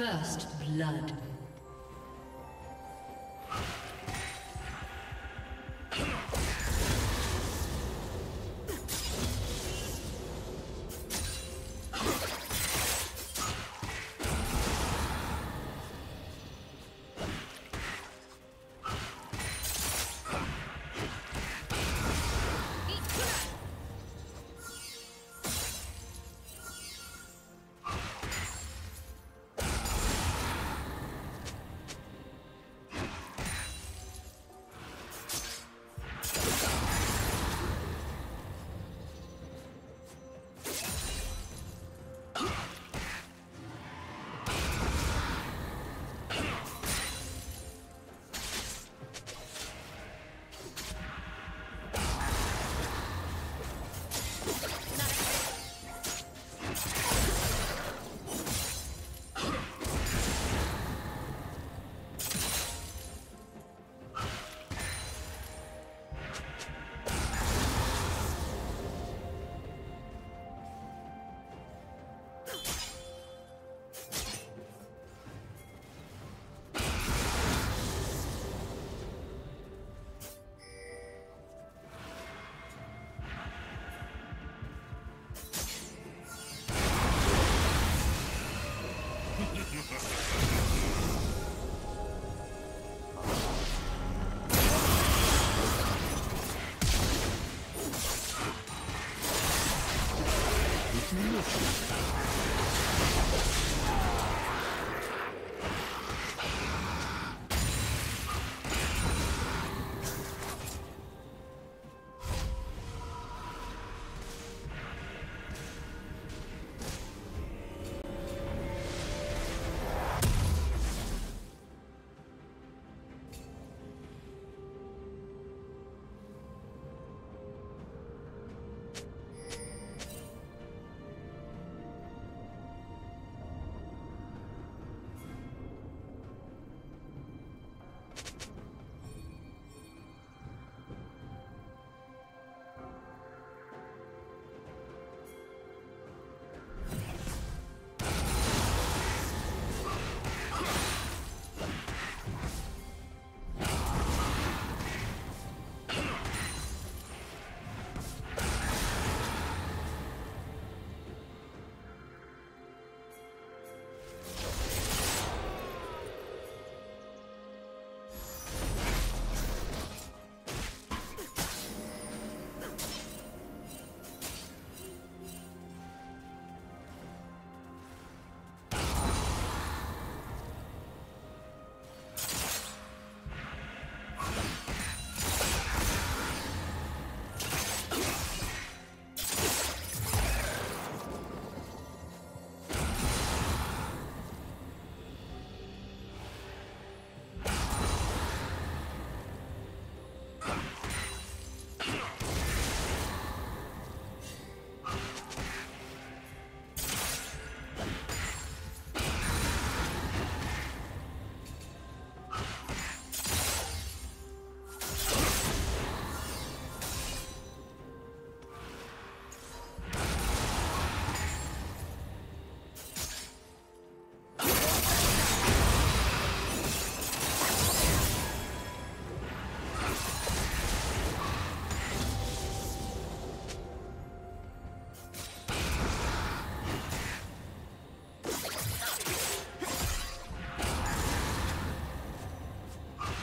First blood.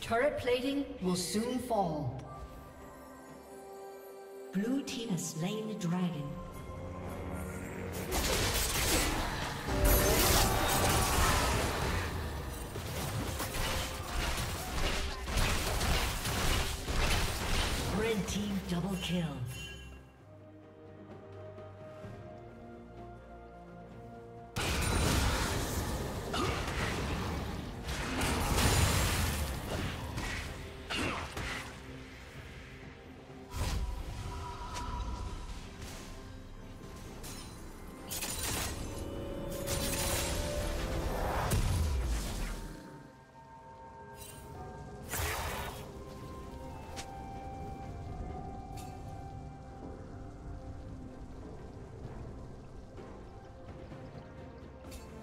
Turret plating will soon fall. Blue team has slain the dragon. Red team double kill.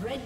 Red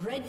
Red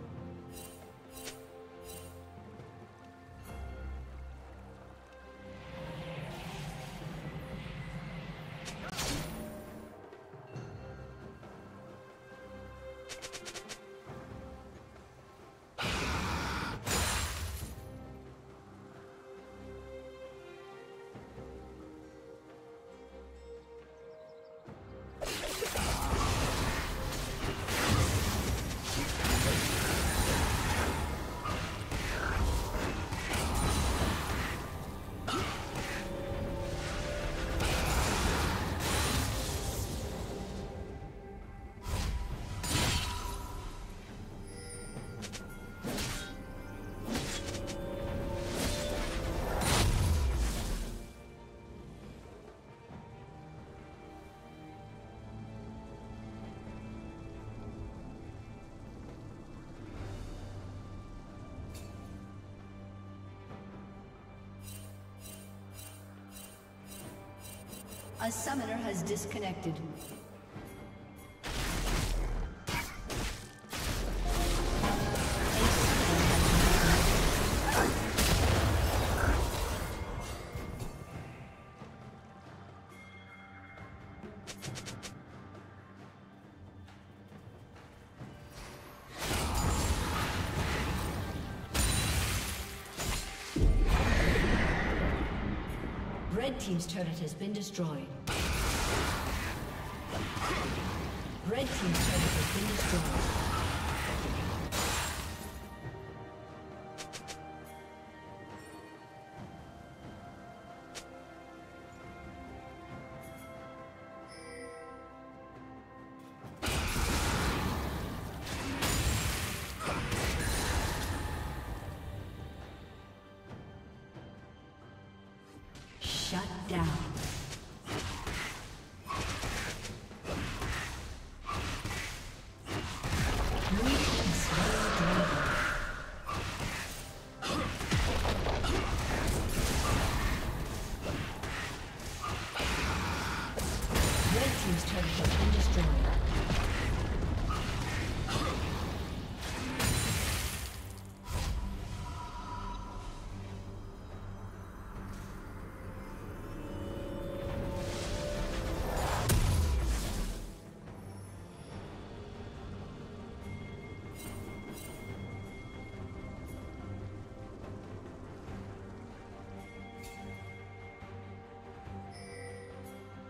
A summoner has disconnected. Red team's turret has been destroyed. Red team's turret has been destroyed. Shut down.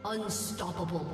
Unstoppable.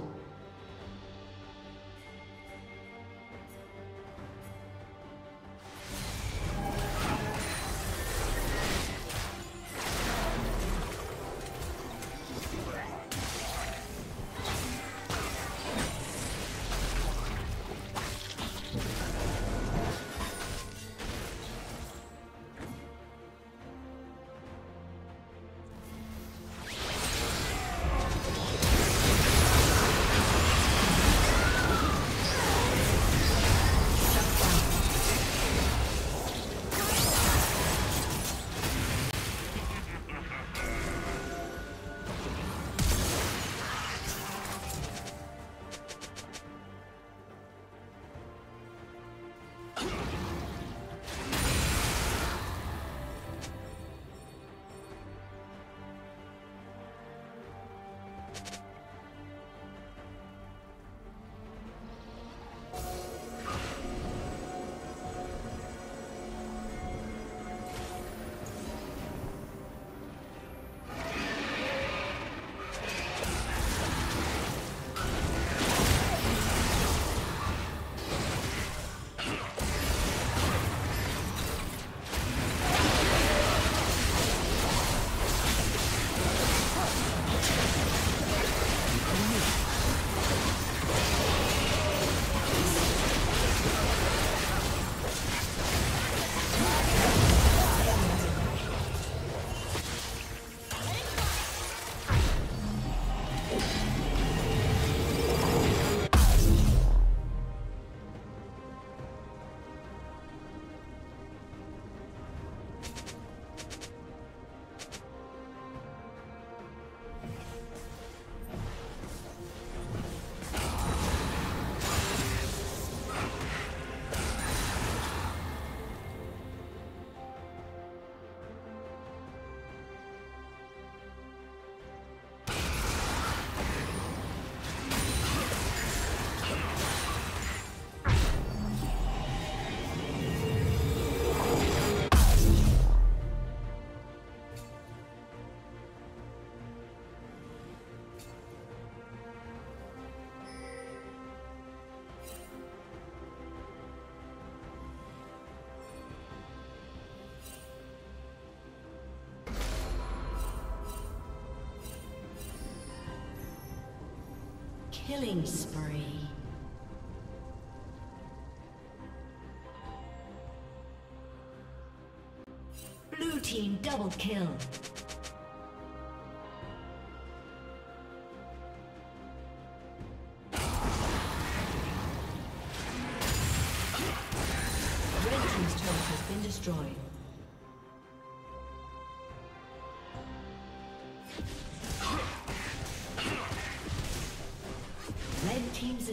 Killing spree. Blue team double kill. Team's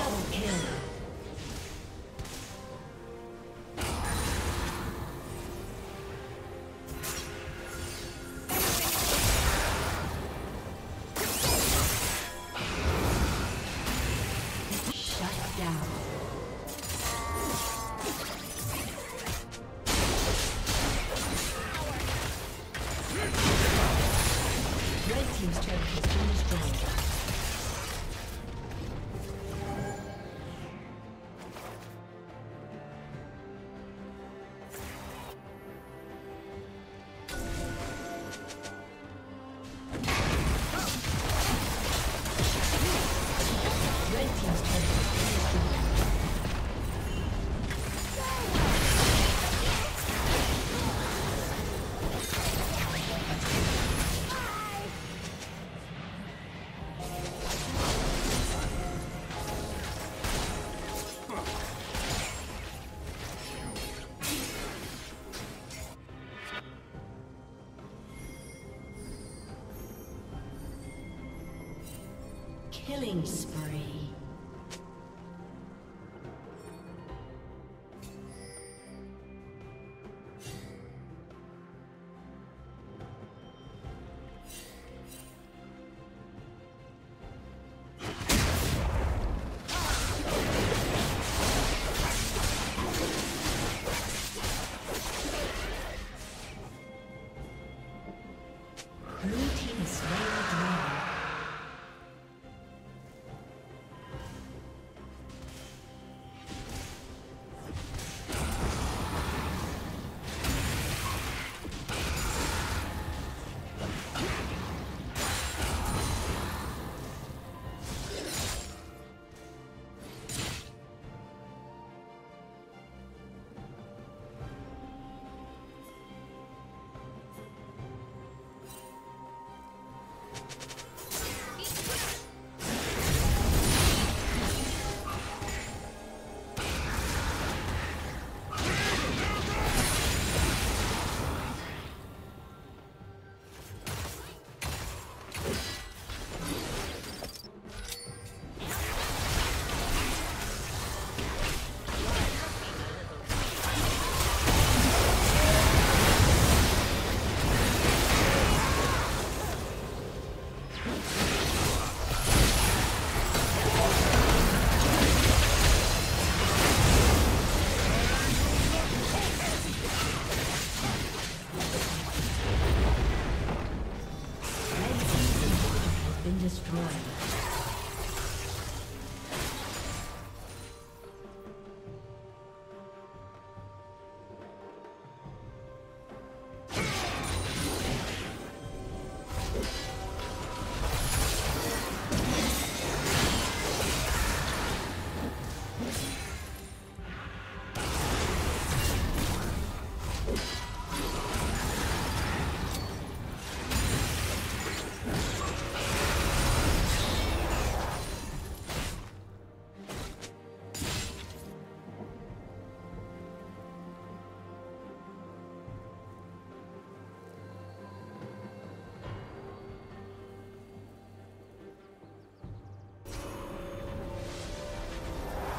Double kill. Killing spree. Blue team is slain.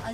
A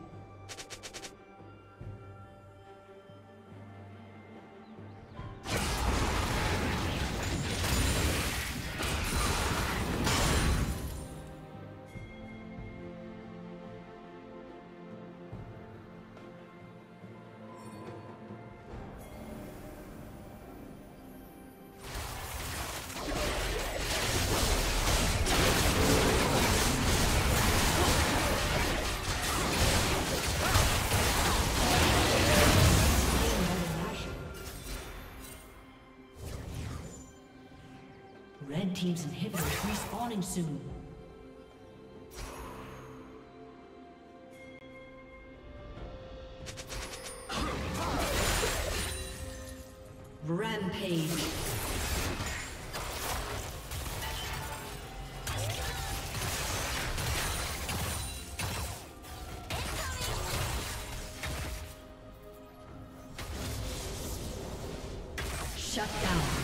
Team's inhibitors respawning soon. Rampage. Shut down.